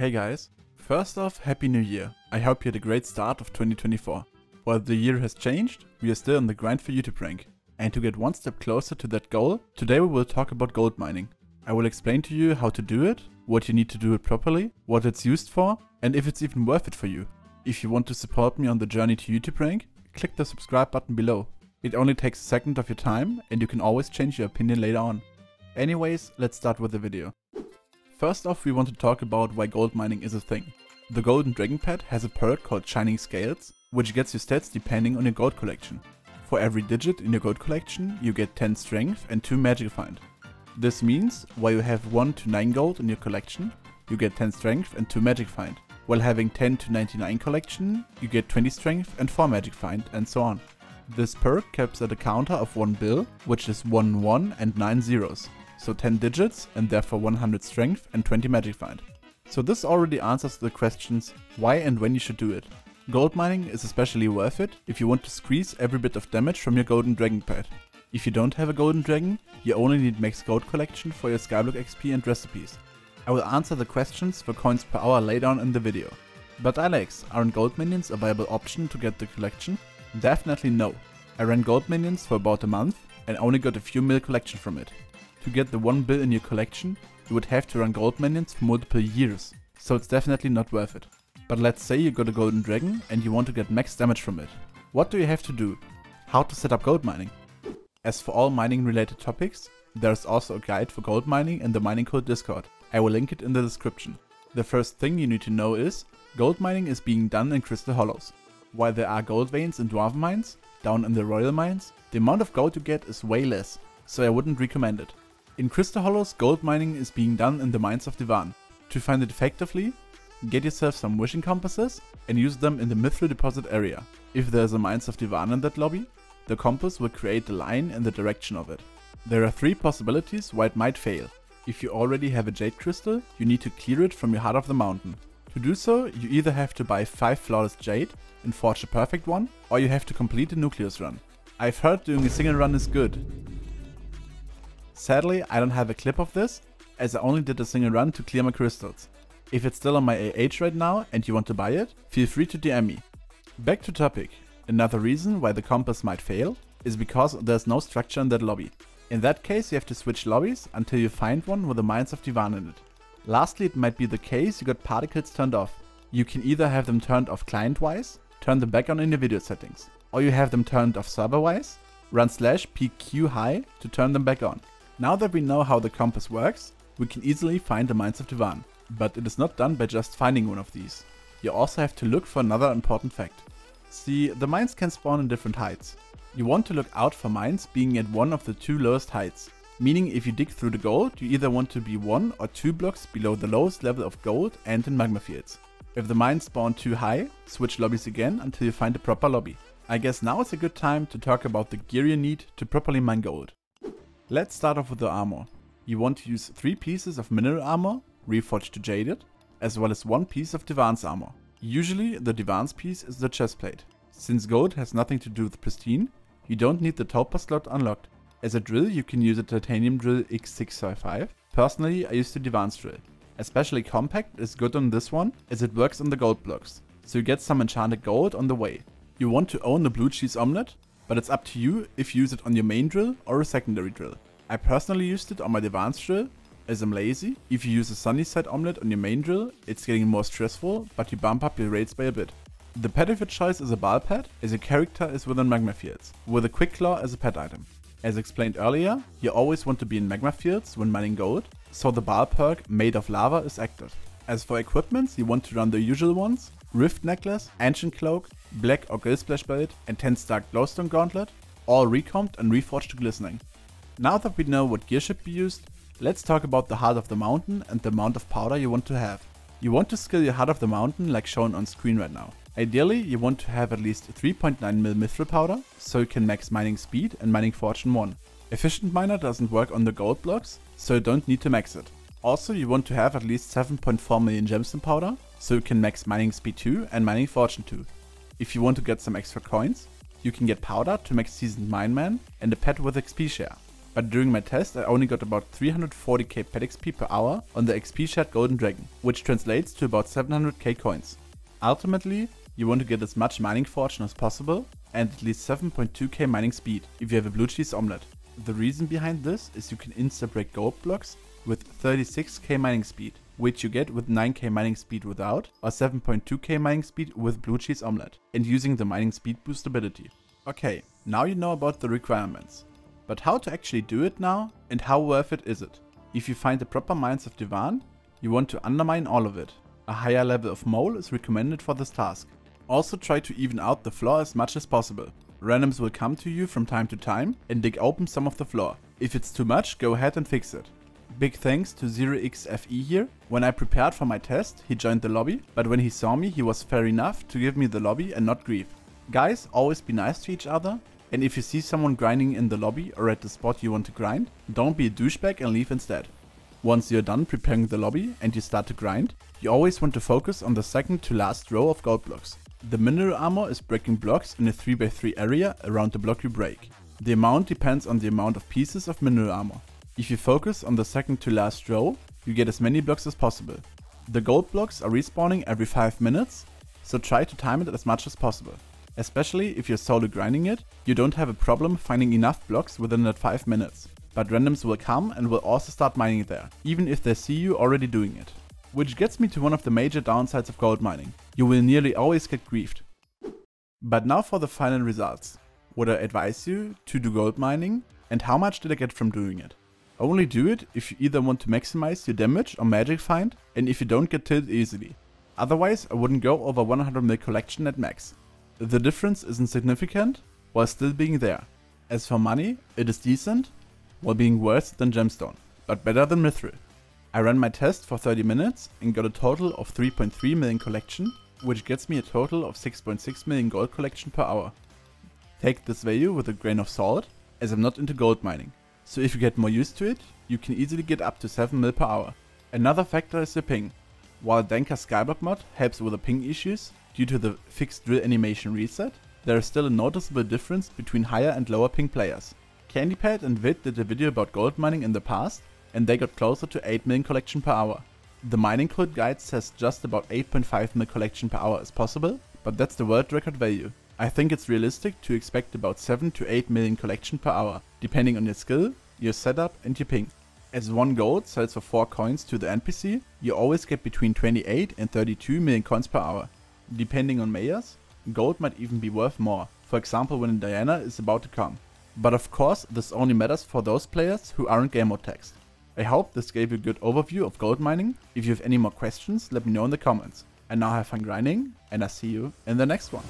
Hey guys, first off, Happy New Year. I hope you had a great start of 2024. While the year has changed, we are still on the grind for YouTube rank. And to get one step closer to that goal, today we will talk about gold mining. I will explain to you how to do it, what you need to do it properly, what it's used for, and if it's even worth it for you. If you want to support me on the journey to YouTube rank, click the subscribe button below. It only takes a second of your time and you can always change your opinion later on. Anyways, let's start with the video. First off, we want to talk about why gold mining is a thing. The golden dragon pet has a perk called Shining Scales, which gets you stats depending on your gold collection. For every digit in your gold collection, you get 10 strength and 2 magic find. This means, while you have 1 to 9 gold in your collection, you get 10 strength and 2 magic find. While having 10 to 99 collection, you get 20 strength and 4 magic find, and so on. This perk caps at a counter of 1 bill, which is 1 1 and 9 zeros. So 10 digits and therefore 100 strength and 20 magic find. So this already answers the questions why and when you should do it. Gold mining is especially worth it if you want to squeeze every bit of damage from your golden dragon pet. If you don't have a golden dragon, you only need max gold collection for your Skyblock XP and recipes. I will answer the questions for coins per hour later on in the video. But Alex, aren't gold minions a viable option to get the collection? Definitely no. I ran gold minions for about a month and only got a few mil collection from it. To get the 1 bill in your collection, you would have to run gold minions for multiple years, so it's definitely not worth it. But let's say you got a golden dragon and you want to get max damage from it. What do you have to do? How to set up gold mining? As for all mining related topics, there is also a guide for gold mining in the Mining Code Discord. I will link it in the description. The first thing you need to know is, gold mining is being done in Crystal Hollows. While there are gold veins in Dwarven Mines, down in the Royal Mines, the amount of gold you get is way less, so I wouldn't recommend it. In Crystal Hollows, gold mining is being done in the Mines of Divan. To find it effectively, get yourself some wishing compasses and use them in the Mithril deposit area. If there is a Mines of Divan in that lobby, the compass will create a line in the direction of it. There are 3 possibilities why it might fail. If you already have a Jade Crystal, you need to clear it from your Heart of the Mountain. To do so, you either have to buy 5 flawless Jade and forge a perfect one, or you have to complete a Nucleus run. I've heard doing a single run is good. Sadly, I don't have a clip of this, as I only did a single run to clear my crystals. If it's still on my AH right now and you want to buy it, feel free to DM me. Back to topic. Another reason why the compass might fail is because there's no structure in that lobby. In that case, you have to switch lobbies until you find one with the Mines of Divan in it. Lastly, it might be the case you got particles turned off. You can either have them turned off client-wise, turn them back on in your video settings, or you have them turned off server-wise, run /pq high to turn them back on. Now that we know how the compass works, we can easily find the Mines of Divan, but it is not done by just finding one of these. You also have to look for another important fact. See, the mines can spawn in different heights. You want to look out for mines being at one of the 2 lowest heights, meaning if you dig through the gold, you either want to be 1 or 2 blocks below the lowest level of gold and in magma fields. If the mines spawn too high, switch lobbies again until you find a proper lobby. I guess now is a good time to talk about the gear you need to properly mine gold. Let's start off with the armor. You want to use 3 pieces of mineral armor, reforged to jaded, as well as 1 piece of divan's armor. Usually the divan's piece is the chestplate. Since gold has nothing to do with pristine, you don't need the topper slot unlocked. As a drill you can use a titanium drill X655. Personally I use the divan's drill. Especially compact is good on this one as it works on the gold blocks, so you get some enchanted gold on the way. You want to own the blue cheese omelette, but it's up to you if you use it on your main drill or a secondary drill. I personally used it on my divan's drill, as I'm lazy. If you use a Sunnyside Omelette on your main drill, it's getting more stressful, but you bump up your rates by a bit. The pet of your choice is a ball pet, as your character is within magma fields, with a quick claw as a pet item. As explained earlier, you always want to be in magma fields when mining gold, so the ball perk Made of Lava is active. As for equipments, you want to run the usual ones: Rift Necklace, Ancient Cloak, Black or Gray Splash Belt, and 10 Stark Glowstone Gauntlet, all recomped and reforged to glistening. Now that we know what gear should be used, let's talk about the Heart of the Mountain and the amount of powder you want to have. You want to skill your Heart of the Mountain like shown on screen right now. Ideally, you want to have at least 3.9 mil Mithril Powder, so you can max Mining Speed and Mining Fortune 1. Efficient Miner doesn't work on the gold blocks, so you don't need to max it. Also, you want to have at least 7.4 million Gemstone Powder, so you can max Mining Speed 2 and Mining Fortune 2. If you want to get some extra coins, you can get powder to max Seasoned Mineman and a pet with XP share. but during my test I only got about 340k pet XP per hour on the XP share golden dragon, which translates to about 700k coins. Ultimately, you want to get as much mining fortune as possible and at least 7.2k mining speed if you have a blue cheese omelette. The reason behind this is you can insta-break gold blocks with 36k mining speed, which you get with 9k mining speed without, or 7.2k mining speed with blue cheese omelette, and using the mining speed boost ability. Okay, now you know about the requirements. But how to actually do it now, and how worth it is it? If you find the proper Mines of Divan, you want to undermine all of it. A higher level of mole is recommended for this task. Also try to even out the floor as much as possible. Randoms will come to you from time to time and dig open some of the floor. If it's too much, go ahead and fix it. Big thanks to 0xFE here. When I prepared for my test, he joined the lobby, but when he saw me, he was fair enough to give me the lobby and not grief. Guys, always be nice to each other, and if you see someone grinding in the lobby or at the spot you want to grind, don't be a douchebag and leave instead. Once you're done preparing the lobby and you start to grind, you always want to focus on the second to last row of gold blocks. The mineral armor is breaking blocks in a 3x3 area around the block you break. The amount depends on the amount of pieces of mineral armor. If you focus on the second to last row, you get as many blocks as possible. The gold blocks are respawning every 5 minutes, so try to time it as much as possible. Especially if you're solo grinding it, you don't have a problem finding enough blocks within that 5 minutes. But randoms will come and will also start mining there, even if they see you already doing it. Which gets me to one of the major downsides of gold mining. You will nearly always get griefed. But now for the final results. Would I advise you to do gold mining, and how much did I get from doing it? Only do it if you either want to maximize your damage or magic find, and if you don't get tilted easily. Otherwise I wouldn't go over 100 mil collection at max. The difference isn't significant while still being there. As for money, it is decent while being worse than gemstone, but better than mithril. I ran my test for 30 minutes and got a total of 3.3 million collection, which gets me a total of 6.6 million gold collection per hour. Take this value with a grain of salt, as I'm not into gold mining, so if you get more used to it, you can easily get up to 7 mil per hour. Another factor is the ping. While Danker's Skyblock mod helps with the ping issues due to the fixed drill animation reset, there is still a noticeable difference between higher and lower ping players. Candypad and Vid did a video about gold mining in the past, and they got closer to 8 million collection per hour. The Mining Code guide says just about 8.5 million collection per hour is possible, but that's the world record value. I think it's realistic to expect about 7 to 8 million collection per hour, depending on your skill, your setup and your ping. As one gold sells for 4 coins to the NPC, you always get between 28 and 32 million coins per hour. Depending on mayors, gold might even be worth more, for example when Diana is about to come. But of course this only matters for those players who aren't game mode taxed. I hope this gave you a good overview of gold mining. If you have any more questions, let me know in the comments. And now have fun grinding, and I see you in the next one.